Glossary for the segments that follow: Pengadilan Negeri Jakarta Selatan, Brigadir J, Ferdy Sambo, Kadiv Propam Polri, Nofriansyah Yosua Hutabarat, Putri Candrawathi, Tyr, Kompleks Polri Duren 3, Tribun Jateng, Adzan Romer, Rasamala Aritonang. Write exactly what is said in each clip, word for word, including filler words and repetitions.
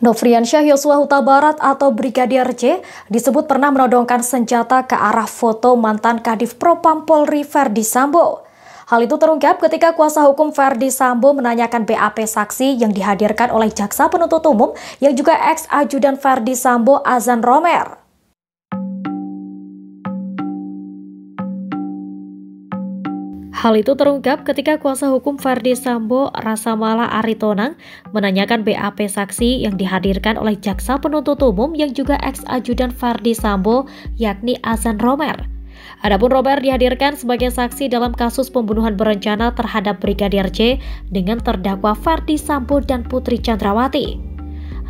Nofriansyah Yosua Hutabarat atau Brigadir J disebut pernah menodongkan senjata ke arah foto mantan Kadiv Propam Polri Ferdy Sambo. Hal itu terungkap ketika kuasa hukum Ferdy Sambo menanyakan B A P saksi yang dihadirkan oleh jaksa penuntut umum yang juga ex-ajudan Ferdy Sambo Adzan Romer. Hal itu terungkap ketika kuasa hukum Ferdy Sambo, Rasamala Aritonang, menanyakan B A P saksi yang dihadirkan oleh jaksa penuntut umum yang juga ex-ajudan Ferdy Sambo, yakni Adzan Romer. Adapun Romer dihadirkan sebagai saksi dalam kasus pembunuhan berencana terhadap Brigadir J dengan terdakwa Ferdy Sambo dan Putri Candrawathi.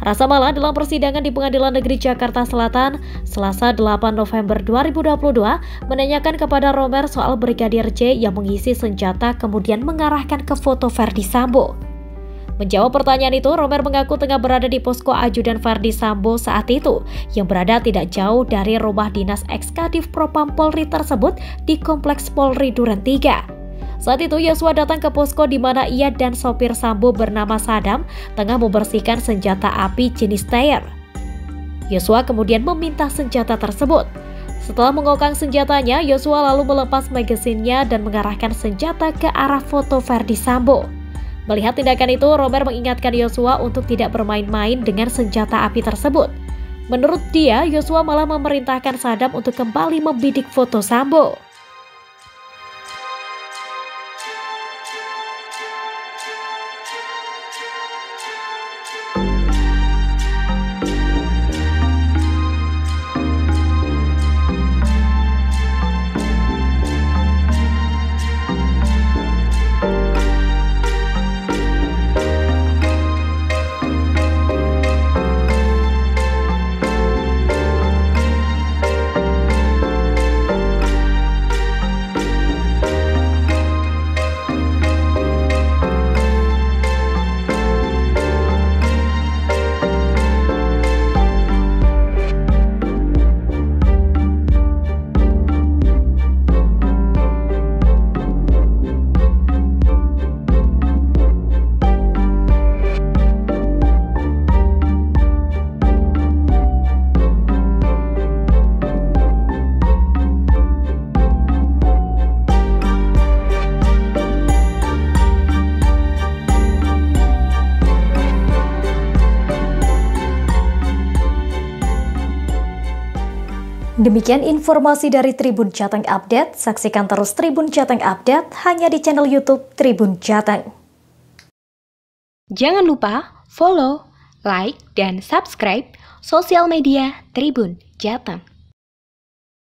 Rasamala dalam persidangan di Pengadilan Negeri Jakarta Selatan, Selasa delapan November dua ribu dua puluh dua, menanyakan kepada Romer soal Brigadir J yang mengisi senjata kemudian mengarahkan ke foto Ferdy Sambo. Menjawab pertanyaan itu, Romer mengaku tengah berada di posko ajudan Ferdy Sambo saat itu, yang berada tidak jauh dari rumah dinas ex-Kadiv Propam Polri tersebut di Kompleks Polri Duren tiga. Saat itu Yosua datang ke posko di mana ia dan sopir Sambo bernama Sadam tengah membersihkan senjata api jenis Tyr. Yosua kemudian meminta senjata tersebut. Setelah mengokang senjatanya, Yosua lalu melepas magasinnya dan mengarahkan senjata ke arah foto Ferdy Sambo. Melihat tindakan itu, Romer mengingatkan Yosua untuk tidak bermain-main dengan senjata api tersebut. Menurut dia, Yosua malah memerintahkan Sadam untuk kembali membidik foto Sambo. Demikian informasi dari Tribun Jateng Update. Saksikan terus Tribun Jateng Update hanya di channel YouTube Tribun Jateng. Jangan lupa follow, like, dan subscribe sosial media Tribun Jateng.